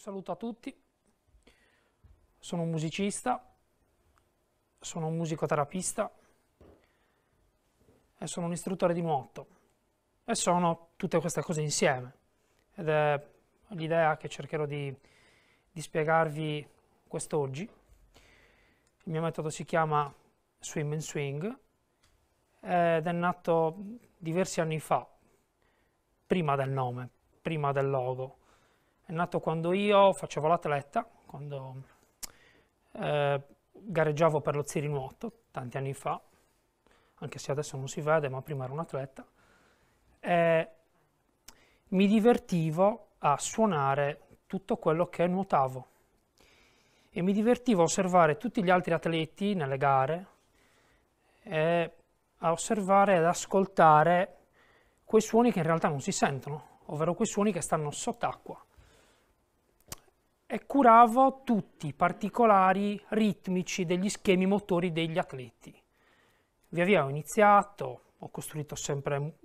Un saluto a tutti, sono un musicista, sono un musicoterapista e sono un istruttore di nuoto e sono tutte queste cose insieme ed è l'idea che cercherò di spiegarvi quest'oggi. Il mio metodo si chiama Swim 'n Swing ed è nato diversi anni fa, prima del nome, prima del logo. È nato quando io facevo l'atleta, quando gareggiavo per lo Zirinuoto tanti anni fa, anche se adesso non si vede, ma prima ero un atleta, e mi divertivo a suonare tutto quello che nuotavo e mi divertivo a osservare tutti gli altri atleti nelle gare e a osservare ed ascoltare quei suoni che in realtà non si sentono, ovvero quei suoni che stanno sott'acqua. E curavo tutti i particolari ritmici degli schemi motori degli atleti. Via via ho iniziato, ho costruito sempre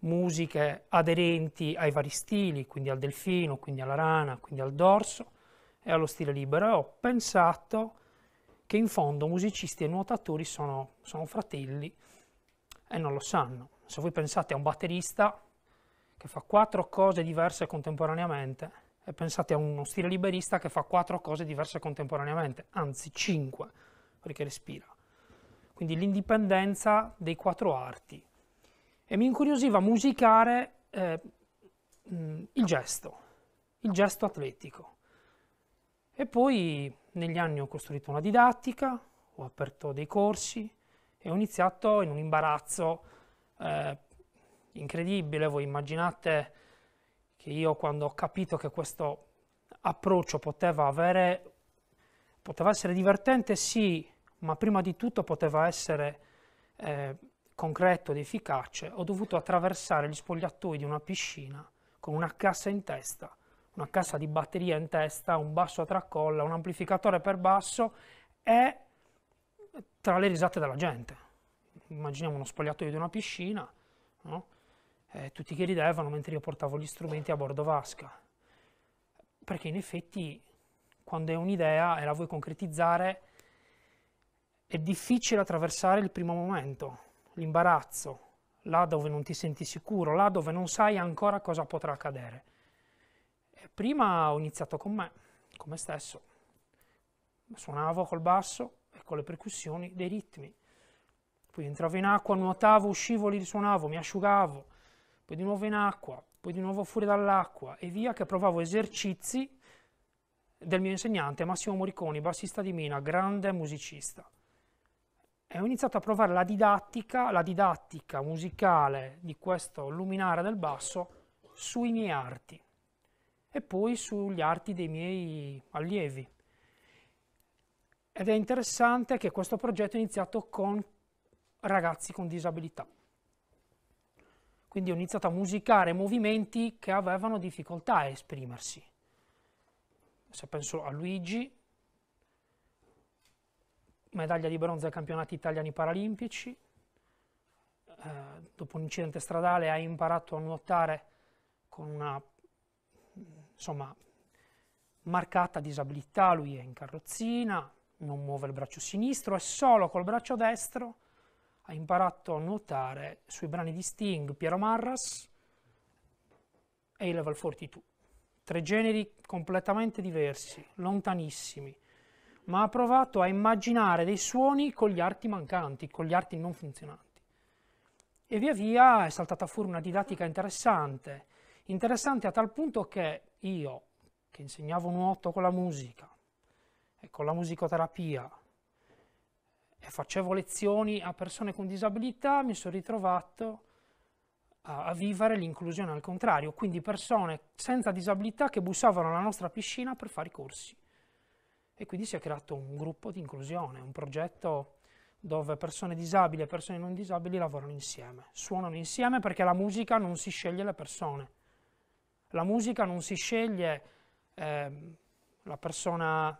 musiche aderenti ai vari stili, quindi al delfino, quindi alla rana, quindi al dorso e allo stile libero. E ho pensato che in fondo musicisti e nuotatori sono fratelli e non lo sanno. Se voi pensate a un batterista che fa 4 cose diverse contemporaneamente, e pensate a uno stile liberista che fa 4 cose diverse contemporaneamente, anzi 5, perché respira. Quindi l'indipendenza dei 4 arti. E mi incuriosiva musicare il gesto atletico. E poi negli anni ho costruito una didattica, ho aperto dei corsi e ho iniziato in un imbarazzo incredibile. Voi immaginate che io, quando ho capito che questo approccio poteva essere divertente, sì, ma prima di tutto poteva essere concreto ed efficace, ho dovuto attraversare gli spogliatoi di una piscina con una cassa in testa, una cassa di batteria in testa, un basso a tracolla, un amplificatore per basso e tra le risate della gente. Immaginiamo uno spogliatoio di una piscina, no? Tutti che ridevano mentre io portavo gli strumenti a bordo vasca, perché in effetti quando è un'idea e la vuoi concretizzare è difficile attraversare il primo momento, l'imbarazzo, là dove non ti senti sicuro, là dove non sai ancora cosa potrà accadere. E prima ho iniziato con me stesso, suonavo col basso e con le percussioni dei ritmi, poi entravo in acqua, nuotavo, uscivo, li risuonavo, mi asciugavo, poi di nuovo in acqua, poi di nuovo fuori dall'acqua e via, che provavo esercizi del mio insegnante Massimo Moriconi, bassista di Mina, grande musicista. E ho iniziato a provare la didattica musicale di questo luminare del basso sui miei arti e poi sugli arti dei miei allievi. Ed è interessante che questo progetto è iniziato con ragazzi con disabilità. Quindi ho iniziato a musicare movimenti che avevano difficoltà a esprimersi. Se penso a Luigi, medaglia di bronzo ai campionati italiani paralimpici, dopo un incidente stradale ha imparato a nuotare con una, insomma, marcata disabilità, lui è in carrozzina, non muove il braccio sinistro e solo col braccio destro ha imparato a nuotare sui brani di Sting, Piero Marras e i Level 42. 3 generi completamente diversi, lontanissimi, ma ha provato a immaginare dei suoni con gli arti mancanti, con gli arti non funzionanti. E via via è saltata fuori una didattica interessante a tal punto che io, che insegnavo nuoto con la musica e con la musicoterapia, e facevo lezioni a persone con disabilità, mi sono ritrovato a vivere l'inclusione al contrario, quindi persone senza disabilità che bussavano alla nostra piscina per fare i corsi. E quindi si è creato un gruppo di inclusione, un progetto dove persone disabili e persone non disabili lavorano insieme, suonano insieme, perché la musica non si sceglie le persone. La musica non si sceglie la persona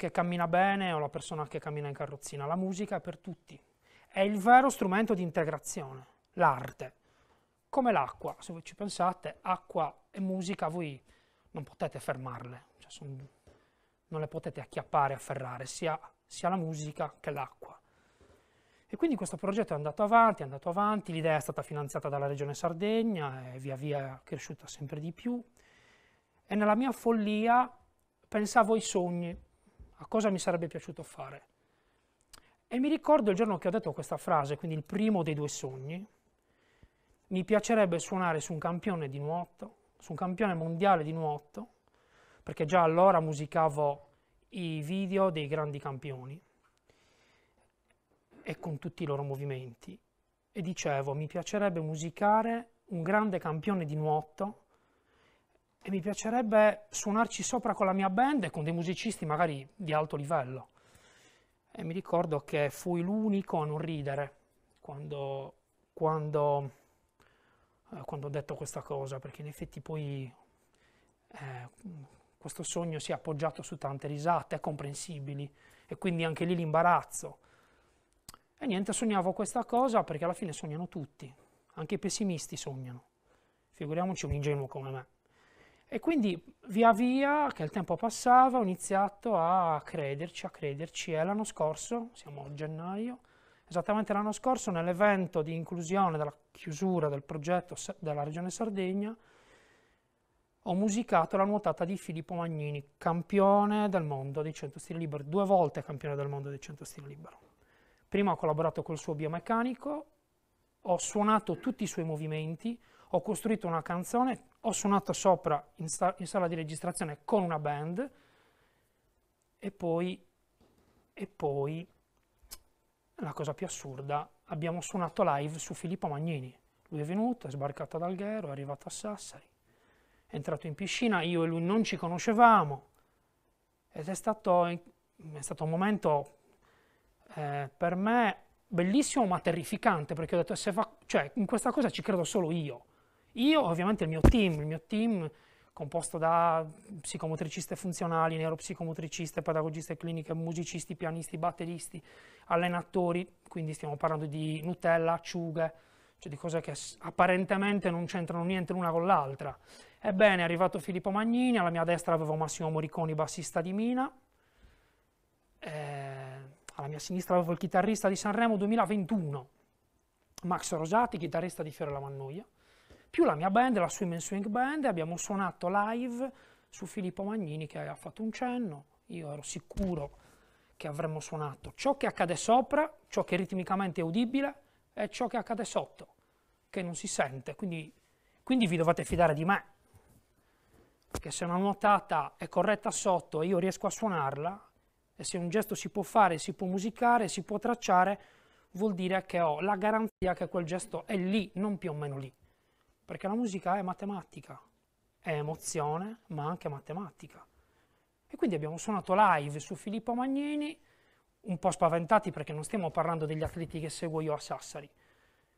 che cammina bene o la persona che cammina in carrozzina, la musica è per tutti. È il vero strumento di integrazione, l'arte, come l'acqua. Se voi ci pensate, acqua e musica, voi non potete fermarle, cioè non le potete acchiappare, afferrare, sia la musica che l'acqua. E quindi questo progetto è andato avanti, l'idea è stata finanziata dalla Regione Sardegna e via via è cresciuta sempre di più. E nella mia follia pensavo ai sogni, a cosa mi sarebbe piaciuto fare. E mi ricordo il giorno che ho detto questa frase, quindi il primo dei due sogni, mi piacerebbe suonare su un campione di nuoto, su un campione mondiale di nuoto, perché già allora musicavo i video dei grandi campioni e con tutti i loro movimenti. E dicevo, mi piacerebbe musicare un grande campione di nuoto e mi piacerebbe suonarci sopra con la mia band e con dei musicisti magari di alto livello. E mi ricordo che fui l'unico a non ridere quando ho detto questa cosa, perché in effetti poi questo sogno si è appoggiato su tante risate comprensibili e quindi anche lì l'imbarazzo. E niente, sognavo questa cosa perché alla fine sognano tutti, anche i pessimisti sognano, figuriamoci un ingenuo come me. E quindi via via che il tempo passava ho iniziato a crederci, e l'anno scorso, siamo a gennaio, esattamente l'anno scorso nell'evento di inclusione della chiusura del progetto della Regione Sardegna ho musicato la nuotata di Filippo Magnini, campione del mondo di 100 stile libero, 2 volte campione del mondo di 100 stile libero. Prima ho collaborato col suo biomeccanico, ho suonato tutti i suoi movimenti, ho costruito una canzone, ho suonato sopra in sala di registrazione con una band e poi la cosa più assurda, abbiamo suonato live su Filippo Magnini. Lui è venuto, è sbarcato ad Alghero, è arrivato a Sassari, è entrato in piscina, io e lui non ci conoscevamo ed è stato un momento per me bellissimo ma terrificante, perché ho detto, cioè, in questa cosa ci credo solo io. Io, ovviamente, il mio team composto da psicomotriciste funzionali, neuropsicomotriciste, pedagogiste cliniche, musicisti, pianisti, batteristi, allenatori, quindi stiamo parlando di Nutella, acciughe, cioè di cose che apparentemente non c'entrano niente l'una con l'altra. Ebbene, è arrivato Filippo Magnini, alla mia destra avevo Massimo Moriconi, bassista di Mina, alla mia sinistra avevo il chitarrista di Sanremo 2021, Max Rosati, chitarrista di Fiorella Mannoia, più la mia band, la Swim 'n Swing Band, abbiamo suonato live su Filippo Magnini che ha fatto un cenno, io ero sicuro che avremmo suonato ciò che accade sopra, ciò che ritmicamente è udibile e ciò che accade sotto, che non si sente, quindi vi dovete fidare di me, perché se una nuotata è corretta sotto e io riesco a suonarla, e se un gesto si può fare, si può musicare, si può tracciare, vuol dire che ho la garanzia che quel gesto è lì, non più o meno lì. Perché la musica è matematica, è emozione, ma anche matematica. E quindi abbiamo suonato live su Filippo Magnini, un po' spaventati perché non stiamo parlando degli atleti che seguo io a Sassari,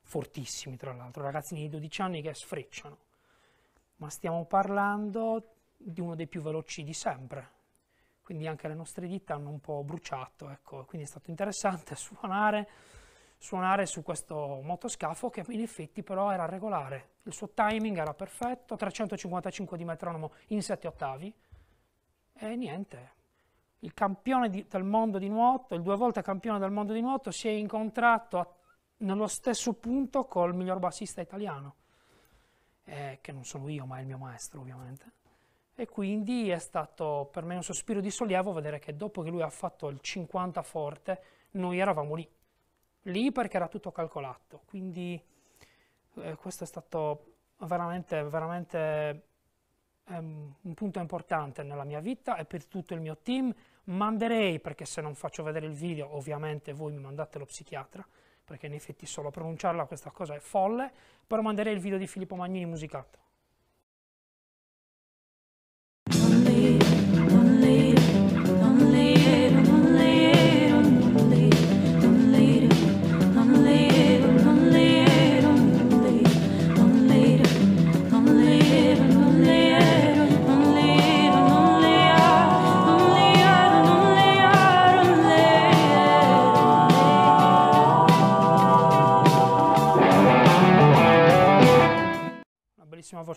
fortissimi tra l'altro, ragazzini di 12 anni che sfrecciano, ma stiamo parlando di uno dei più veloci di sempre. Quindi anche le nostre dita hanno un po' bruciato, ecco. Quindi è stato interessante suonare su questo motoscafo che in effetti però era regolare, il suo timing era perfetto, 355 di metronomo in 7 ottavi e niente, il campione del mondo di nuoto, il 2 volte campione del mondo di nuoto si è incontrato nello stesso punto col miglior bassista italiano, che non sono io ma è il mio maestro ovviamente, e quindi è stato per me un sospiro di sollievo vedere che dopo che lui ha fatto il 50 forte noi eravamo lì. Perché era tutto calcolato, quindi questo è stato veramente un punto importante nella mia vita e per tutto il mio team. Manderei, perché se non faccio vedere il video ovviamente voi mi mandate lo psichiatra, perché in effetti solo pronunciarla questa cosa è folle, però manderei il video di Filippo Magnini musicato.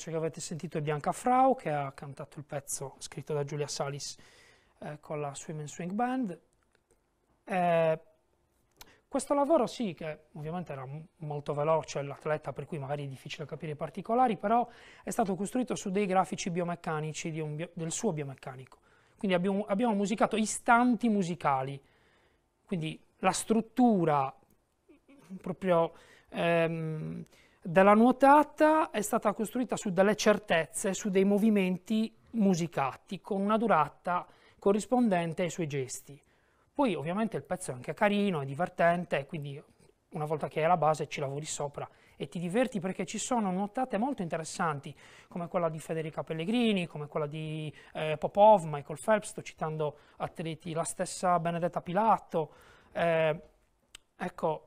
traccia che avete sentito è Bianca Frau, che ha cantato il pezzo scritto da Giulia Salis con la Swim 'n Swing Band. Questo lavoro sì, che ovviamente era molto veloce l'atleta, per cui magari è difficile capire i particolari, però è stato costruito su dei grafici biomeccanici di del suo biomeccanico. Quindi abbiamo musicato istanti musicali, quindi la struttura proprio della nuotata è stata costruita su delle certezze, su dei movimenti musicati, con una durata corrispondente ai suoi gesti. Poi ovviamente il pezzo è anche carino, è divertente, quindi una volta che hai la base ci lavori sopra e ti diverti, perché ci sono nuotate molto interessanti, come quella di Federica Pellegrini, come quella di Popov, Michael Phelps, sto citando atleti, la stessa Benedetta Pilato. Ecco,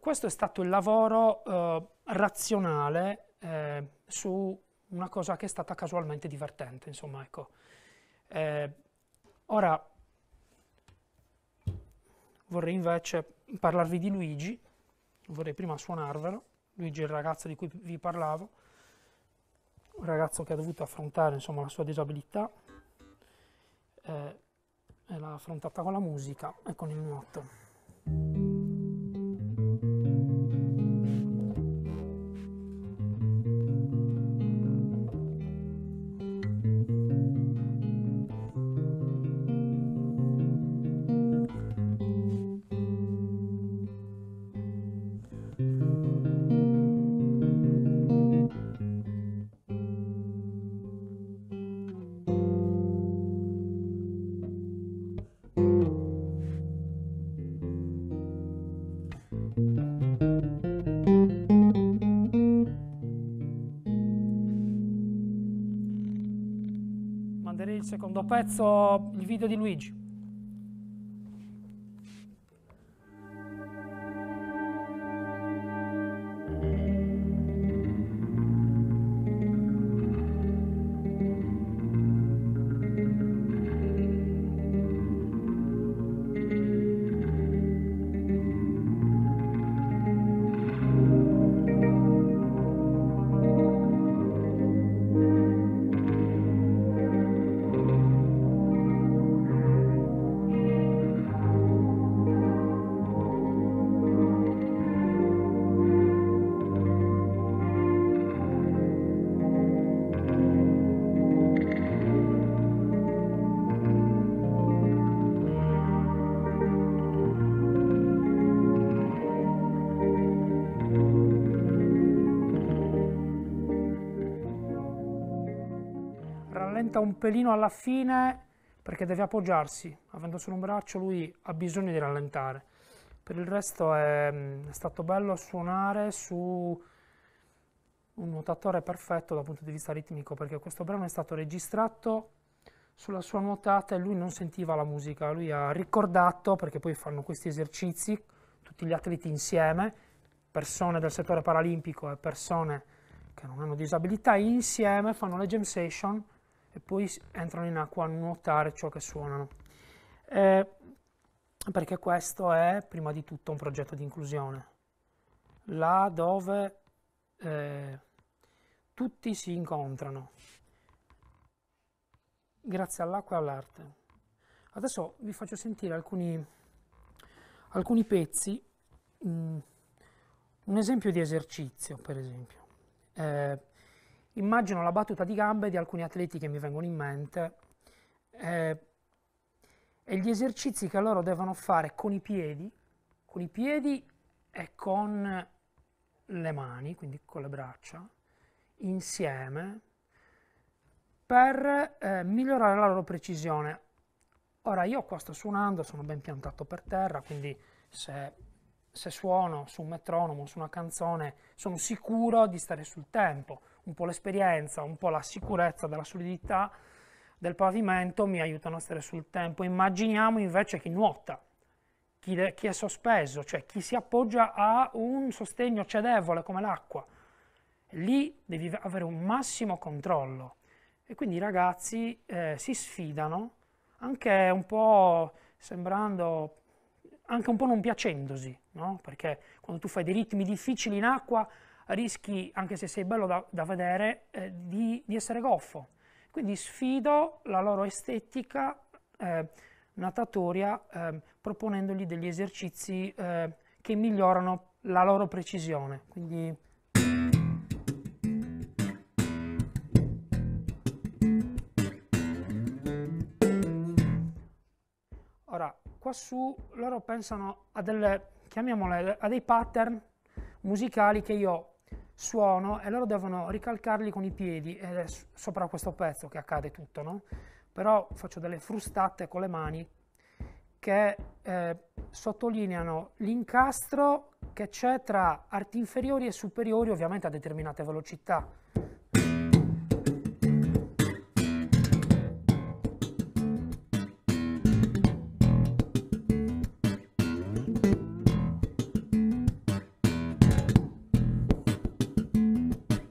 questo è stato il lavoro razionale su una cosa che è stata casualmente divertente, insomma, ecco. Ora vorrei invece parlarvi di Luigi, vorrei prima suonarvelo. Luigi è il ragazzo di cui vi parlavo, un ragazzo che ha dovuto affrontare, insomma, la sua disabilità e l'ha affrontata con la musica e con il nuoto. Secondo pezzo, il video di Luigi. Un pelino alla fine perché deve appoggiarsi, avendo solo un braccio lui ha bisogno di rallentare. Per il resto è stato bello suonare su un nuotatore perfetto dal punto di vista ritmico, perché questo brano è stato registrato sulla sua nuotata e lui non sentiva la musica, lui ha ricordato, perché poi fanno questi esercizi tutti gli atleti insieme, persone del settore paralimpico e persone che non hanno disabilità, insieme fanno le jam session e poi entrano in acqua a nuotare ciò che suonano, perché questo è prima di tutto un progetto di inclusione, là dove tutti si incontrano grazie all'acqua e all'arte. Adesso vi faccio sentire alcuni pezzi, un esempio di esercizio, per esempio. Immagino la battuta di gambe di alcuni atleti che mi vengono in mente e gli esercizi che loro devono fare con i piedi e con le mani, quindi con le braccia, insieme, per migliorare la loro precisione. Ora io qua sto suonando, sono ben piantato per terra, quindi se suono su un metronomo, su una canzone, sono sicuro di stare sul tempo. Un po' l'esperienza, un po' la sicurezza della solidità del pavimento mi aiutano a stare sul tempo. Immaginiamo invece chi nuota, chi è sospeso, cioè chi si appoggia a un sostegno cedevole come l'acqua. Lì devi avere un massimo controllo e quindi i ragazzi si sfidano, anche un po' sembrando, anche un po' non piacendosi, no? Perché quando tu fai dei ritmi difficili in acqua rischi, anche se sei bello da vedere, di essere goffo. Quindi sfido la loro estetica natatoria proponendogli degli esercizi che migliorano la loro precisione. Quindi ora qua su loro pensano a delle, chiamiamole, a dei pattern musicali che io suono e loro devono ricalcarli con i piedi, ed è sopra questo pezzo che accade tutto, no? Però faccio delle frustate con le mani che sottolineano l'incastro che c'è tra arti inferiori e superiori, ovviamente a determinate velocità.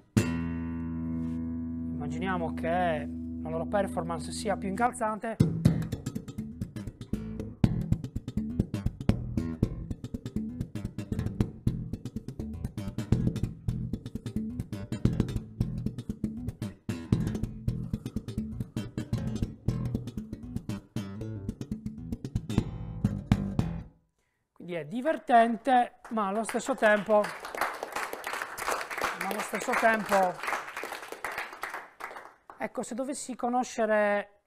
Immaginiamo che la loro performance sia più incalzante. Quindi è divertente, ma allo stesso tempo ecco, se dovessi conoscere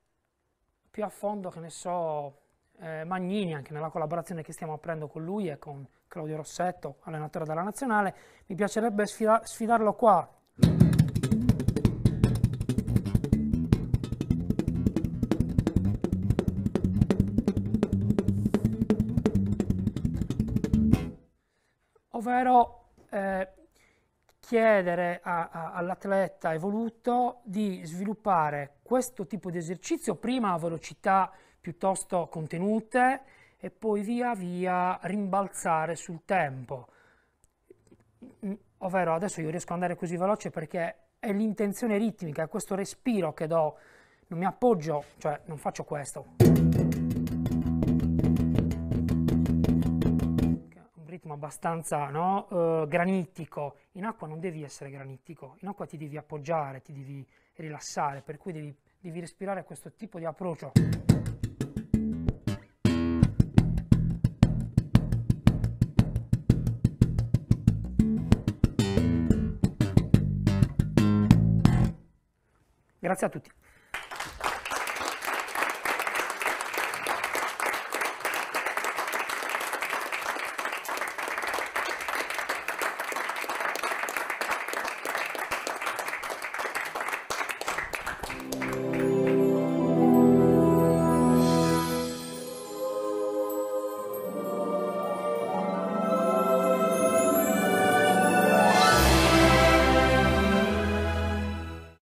più a fondo, che ne so, Magnini, anche nella collaborazione che stiamo aprendo con lui e con Claudio Rossetto, allenatore della Nazionale, mi piacerebbe sfidarlo qua. Ovvero chiedere all'atleta evoluto di sviluppare questo tipo di esercizio prima a velocità piuttosto contenute e poi via via rimbalzare sul tempo. Ovvero adesso io riesco ad andare così veloce perché è l'intenzione ritmica, è questo respiro che do, non mi appoggio, cioè non faccio questo. Abbastanza, no? Granitico. In acqua non devi essere granitico, in acqua ti devi appoggiare, ti devi rilassare, per cui devi respirare questo tipo di approccio. Grazie a tutti.